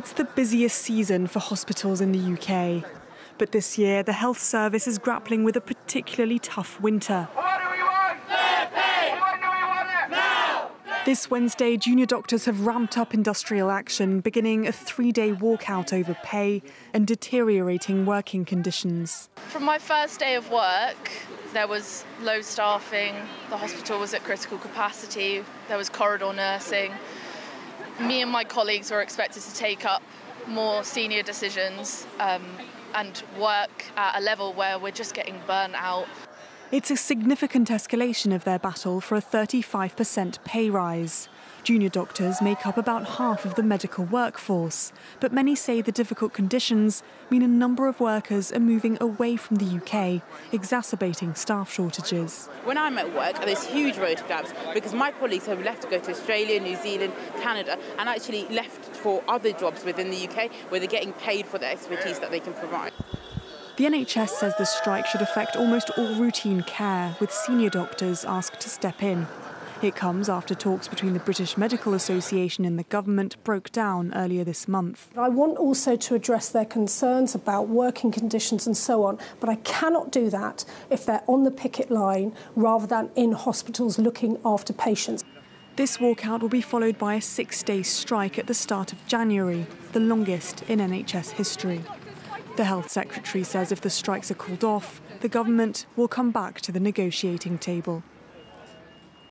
It's the busiest season for hospitals in the UK. But this year, the health service is grappling with a particularly tough winter. What do we want? Fair pay! When do we want it? Now! This Wednesday, junior doctors have ramped up industrial action, beginning a three-day walkout over pay and deteriorating working conditions. From my first day of work, there was low staffing, the hospital was at critical capacity, there was corridor nursing. Me and my colleagues were expected to take up more senior decisions and work at a level where we're just getting burnt out. It's a significant escalation of their battle for a 35% pay rise. Junior doctors make up about half of the medical workforce, but many say the difficult conditions mean a number of workers are moving away from the UK, exacerbating staff shortages. When I'm at work, there's huge road gaps because my colleagues have left to go to Australia, New Zealand, Canada, and actually left for other jobs within the UK where they're getting paid for the expertise that they can provide. The NHS says the strike should affect almost all routine care, with senior doctors asked to step in. It comes after talks between the British Medical Association and the government broke down earlier this month. I want also to address their concerns about working conditions and so on, but I cannot do that if they're on the picket line rather than in hospitals looking after patients. This walkout will be followed by a six-day strike at the start of January, the longest in NHS history. The Health Secretary says if the strikes are called off, the government will come back to the negotiating table.